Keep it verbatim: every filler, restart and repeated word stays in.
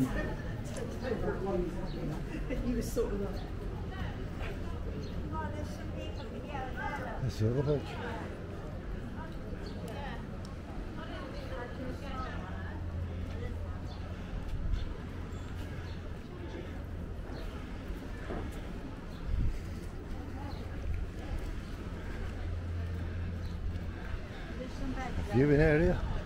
He was sort of like... That's the other picture. Viewing area.